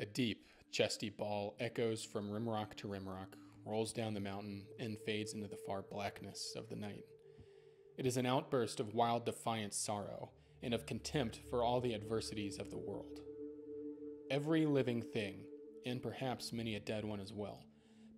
A deep, chesty bawl echoes from rimrock to rimrock, rolls down the mountain, and fades into the far blackness of the night. It is an outburst of wild defiant sorrow, and of contempt for all the adversities of the world. Every living thing, and perhaps many a dead one as well,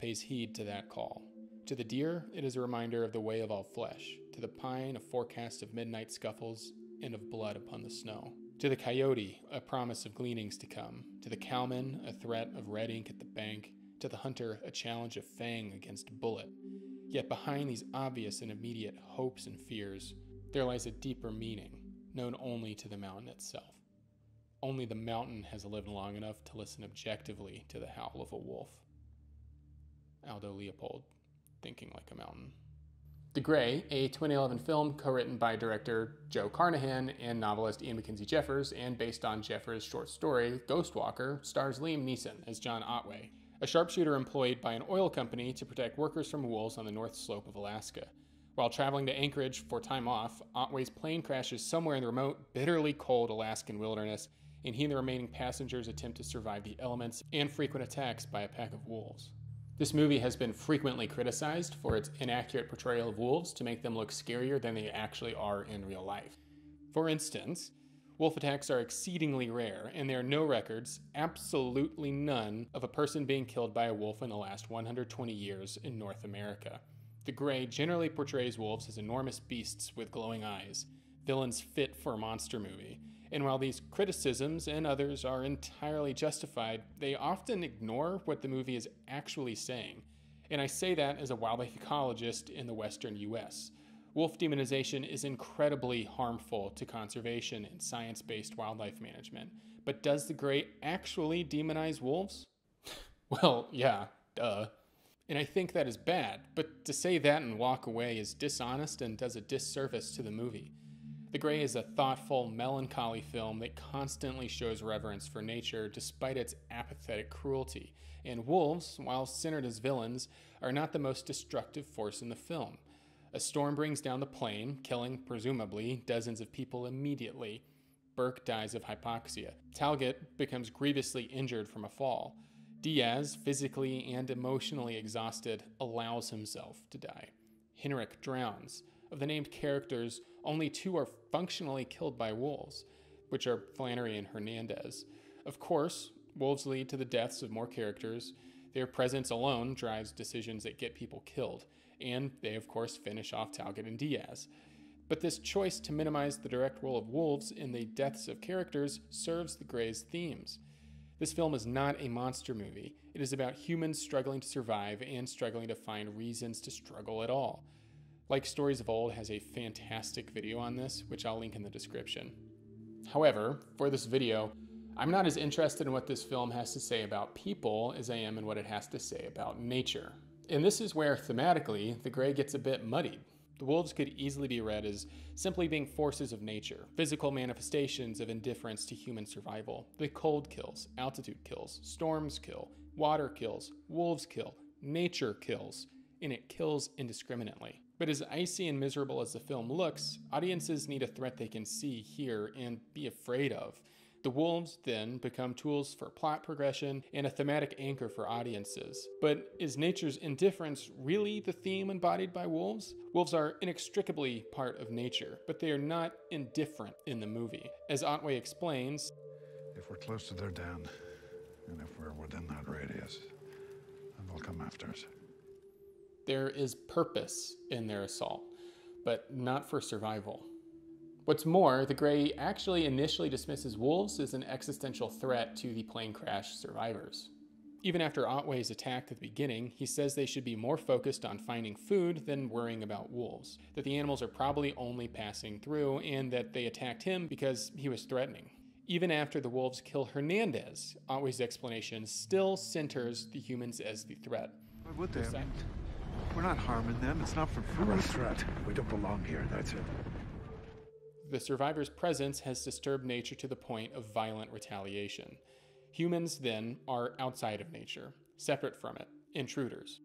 pays heed to that call. To the deer, it is a reminder of the way of all flesh. To the pine, a forecast of midnight scuffles, and of blood upon the snow. To the coyote, a promise of gleanings to come. To the cowman, a threat of red ink at the bank. To the hunter, a challenge of fang against bullet. Yet behind these obvious and immediate hopes and fears, there lies a deeper meaning, known only to the mountain itself. Only the mountain has lived long enough to listen objectively to the howl of a wolf. Aldo Leopold, Thinking Like a Mountain. The Grey, a 2011 film co-written by director Joe Carnahan and novelist Ian McKenzie Jeffers, and based on Jeffers' short story Ghostwalker, stars Liam Neeson as John Otway, a sharpshooter employed by an oil company to protect workers from wolves on the north slope of Alaska. While traveling to Anchorage for time off, Otway's plane crashes somewhere in the remote, bitterly cold Alaskan wilderness, and he and the remaining passengers attempt to survive the elements and frequent attacks by a pack of wolves. This movie has been frequently criticized for its inaccurate portrayal of wolves to make them look scarier than they actually are in real life. For instance, wolf attacks are exceedingly rare, and there are no records, absolutely none, of a person being killed by a wolf in the last 120 years in North America. The Grey generally portrays wolves as enormous beasts with glowing eyes, villains fit for a monster movie. And while these criticisms and others are entirely justified, they often ignore what the movie is actually saying. And I say that as a wildlife ecologist in the western U.S. Wolf demonization is incredibly harmful to conservation and science-based wildlife management. But does The Grey actually demonize wolves? Well, yeah, duh. And I think that is bad, but to say that and walk away is dishonest and does a disservice to the movie. The Grey is a thoughtful, melancholy film that constantly shows reverence for nature despite its apathetic cruelty, and wolves, while centered as villains, are not the most destructive force in the film. A storm brings down the plane, killing, presumably, dozens of people immediately. Burke dies of hypoxia. Talgett becomes grievously injured from a fall. Diaz, physically and emotionally exhausted, allows himself to die. Henrik drowns. Of the named characters, only two are functionally killed by wolves, which are Flannery and Hernandez. Of course, wolves lead to the deaths of more characters. Their presence alone drives decisions that get people killed, and they of course finish off Talgett and Diaz. But this choice to minimize the direct role of wolves in the deaths of characters serves the Grey's themes. This film is not a monster movie. It is about humans struggling to survive and struggling to find reasons to struggle at all. Like Stories of Old has a fantastic video on this, which I'll link in the description. However, for this video, I'm not as interested in what this film has to say about people as I am in what it has to say about nature. And this is where, thematically, The Grey gets a bit muddied. The wolves could easily be read as simply being forces of nature, physical manifestations of indifference to human survival. The cold kills, altitude kills, storms kill, water kills, wolves kill, nature kills, and it kills indiscriminately. But as icy and miserable as the film looks, audiences need a threat they can see, hear, and be afraid of. The wolves then become tools for plot progression and a thematic anchor for audiences. But is nature's indifference really the theme embodied by wolves? Wolves are inextricably part of nature, but they are not indifferent in the movie. As Otway explains, if we're close to their den, and if we're within that radius, then they'll come after us. There is purpose in their assault, but not for survival. What's more, The Grey actually initially dismisses wolves as an existential threat to the plane crash survivors. Even after Otway's attack at the beginning, he says they should be more focused on finding food than worrying about wolves, that the animals are probably only passing through, and that they attacked him because he was threatening. Even after the wolves kill Hernandez, Otway's explanation still centers the humans as the threat. Why would they? We're not harming them, it's not for food. We're a threat. We don't belong here, that's it. The survivors' presence has disturbed nature to the point of violent retaliation. Humans, then, are outside of nature, separate from it, intruders.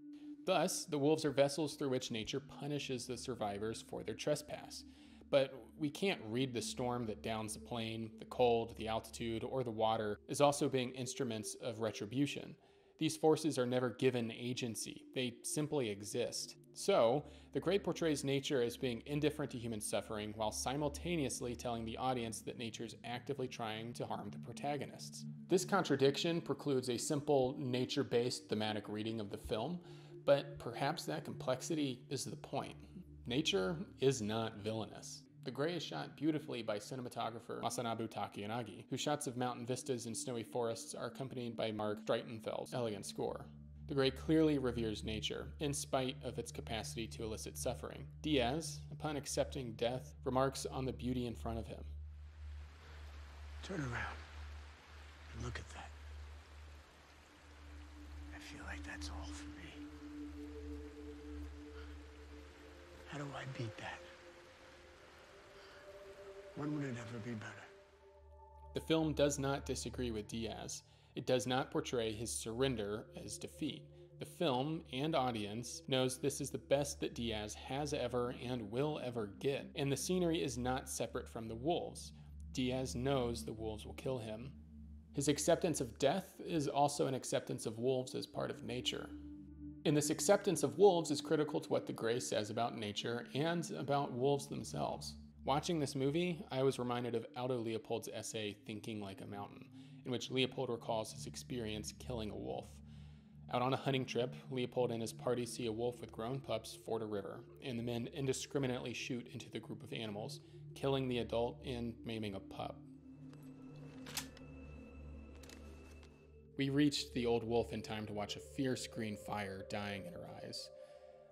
Thus, the wolves are vessels through which nature punishes the survivors for their trespass. But we can't read the storm that downs the plane, the cold, the altitude, or the water as also being instruments of retribution. These forces are never given agency, they simply exist. So, The Grey portrays nature as being indifferent to human suffering while simultaneously telling the audience that nature's actively trying to harm the protagonists. This contradiction precludes a simple nature-based thematic reading of the film, but perhaps that complexity is the point. Nature is not villainous. The Grey is shot beautifully by cinematographer Masanobu Takianagi, whose shots of mountain vistas and snowy forests are accompanied by Mark Streitenfeld's elegant score. The Grey clearly reveres nature, in spite of its capacity to elicit suffering. Diaz, upon accepting death, remarks on the beauty in front of him. Turn around and look at that. I feel like that's all for me. How do I beat that? When would it ever be better? The film does not disagree with Diaz. It does not portray his surrender as defeat. The film and audience knows this is the best that Diaz has ever and will ever get, and the scenery is not separate from the wolves. Diaz knows the wolves will kill him. His acceptance of death is also an acceptance of wolves as part of nature. And this acceptance of wolves is critical to what The Grey says about nature and about wolves themselves. Watching this movie, I was reminded of Aldo Leopold's essay, Thinking Like a Mountain, in which Leopold recalls his experience killing a wolf. Out on a hunting trip, Leopold and his party see a wolf with grown pups ford a river, and the men indiscriminately shoot into the group of animals, killing the adult and maiming a pup. We reached the old wolf in time to watch a fierce green fire dying in her eyes.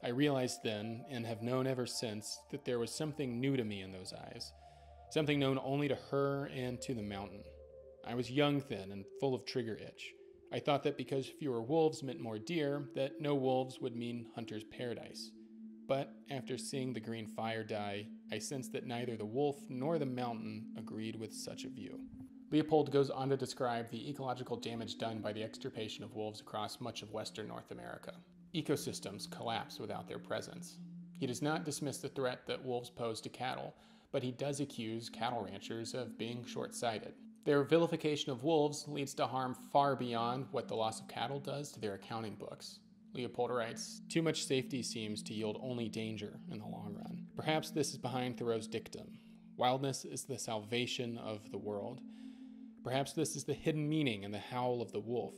I realized then, and have known ever since, that there was something new to me in those eyes, something known only to her and to the mountain. I was young then and full of trigger itch. I thought that because fewer wolves meant more deer, that no wolves would mean hunter's paradise. But after seeing the green fire die, I sensed that neither the wolf nor the mountain agreed with such a view. Leopold goes on to describe the ecological damage done by the extirpation of wolves across much of western North America. Ecosystems collapse without their presence. He does not dismiss the threat that wolves pose to cattle, but he does accuse cattle ranchers of being short-sighted. Their vilification of wolves leads to harm far beyond what the loss of cattle does to their accounting books. Leopold writes, "Too much safety seems to yield only danger in the long run. Perhaps this is behind Thoreau's dictum. Wildness is the salvation of the world. Perhaps this is the hidden meaning in the howl of the wolf.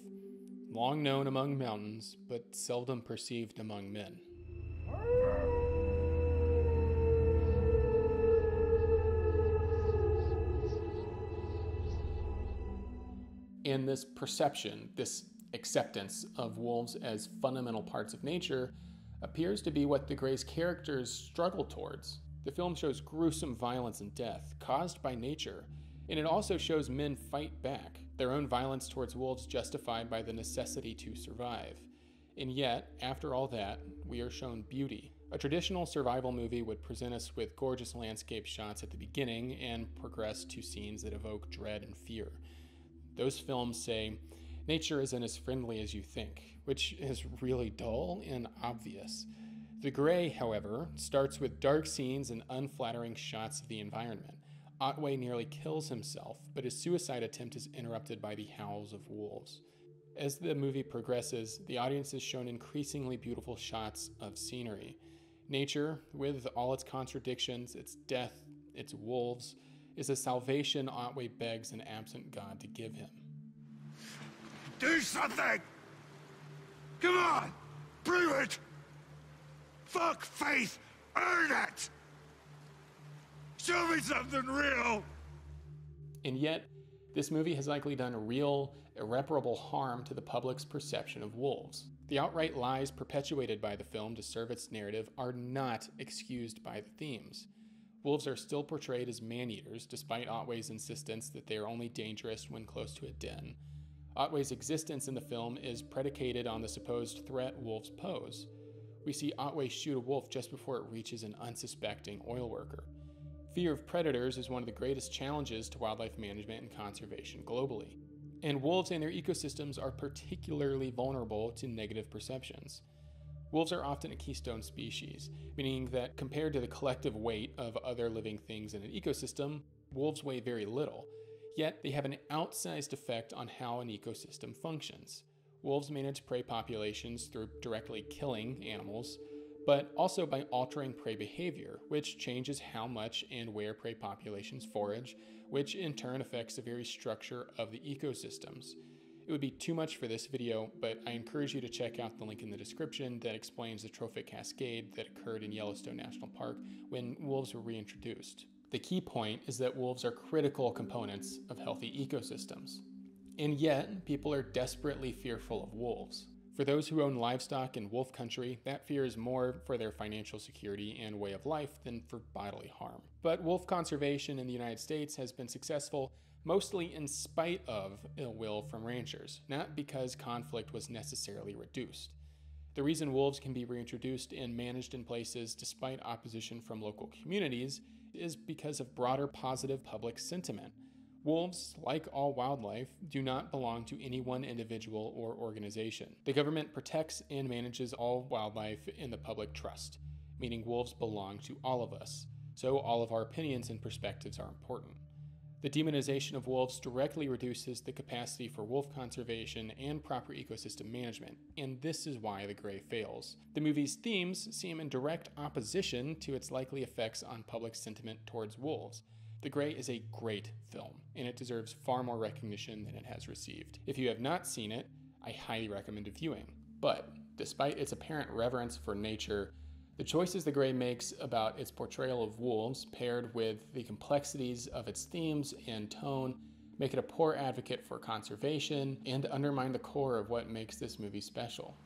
Long known among mountains, but seldom perceived among men." And this perception, this acceptance of wolves as fundamental parts of nature, appears to be what the Grey's characters struggle towards. The film shows gruesome violence and death caused by nature, and it also shows men fight back, their own violence towards wolves justified by the necessity to survive. And yet, after all that, we are shown beauty. A traditional survival movie would present us with gorgeous landscape shots at the beginning and progress to scenes that evoke dread and fear. Those films say, nature isn't as friendly as you think, which is really dull and obvious. The Grey, however, starts with dark scenes and unflattering shots of the environment. Otway nearly kills himself, but his suicide attempt is interrupted by the howls of wolves. As the movie progresses, the audience is shown increasingly beautiful shots of scenery. Nature, with all its contradictions, its death, its wolves, is a salvation Otway begs an absent god to give him. Do something! Come on! Prove it! Fuck faith! Earn it! Show me something real! And yet, this movie has likely done real, irreparable harm to the public's perception of wolves. The outright lies perpetuated by the film to serve its narrative are not excused by the themes. Wolves are still portrayed as man-eaters, despite Otway's insistence that they are only dangerous when close to a den. Otway's existence in the film is predicated on the supposed threat wolves pose. We see Otway shoot a wolf just before it reaches an unsuspecting oil worker. Fear of predators is one of the greatest challenges to wildlife management and conservation globally, and wolves and their ecosystems are particularly vulnerable to negative perceptions. Wolves are often a keystone species, meaning that compared to the collective weight of other living things in an ecosystem, wolves weigh very little, yet they have an outsized effect on how an ecosystem functions. Wolves manage prey populations through directly killing animals, but also by altering prey behavior, which changes how much and where prey populations forage, which in turn affects the very structure of the ecosystems. It would be too much for this video, but I encourage you to check out the link in the description that explains the trophic cascade that occurred in Yellowstone National Park when wolves were reintroduced. The key point is that wolves are critical components of healthy ecosystems. And yet, people are desperately fearful of wolves. For those who own livestock in wolf country, that fear is more for their financial security and way of life than for bodily harm. But wolf conservation in the United States has been successful mostly in spite of ill will from ranchers, not because conflict was necessarily reduced. The reason wolves can be reintroduced and managed in places despite opposition from local communities is because of broader positive public sentiment. Wolves, like all wildlife, do not belong to any one individual or organization. The government protects and manages all wildlife in the public trust, meaning wolves belong to all of us, so all of our opinions and perspectives are important. The demonization of wolves directly reduces the capacity for wolf conservation and proper ecosystem management, and this is why The Grey fails. The movie's themes seem in direct opposition to its likely effects on public sentiment towards wolves. The Grey is a great film, and it deserves far more recognition than it has received. If you have not seen it, I highly recommend a viewing. But despite its apparent reverence for nature, the choices The Grey makes about its portrayal of wolves, paired with the complexities of its themes and tone, make it a poor advocate for conservation and undermine the core of what makes this movie special.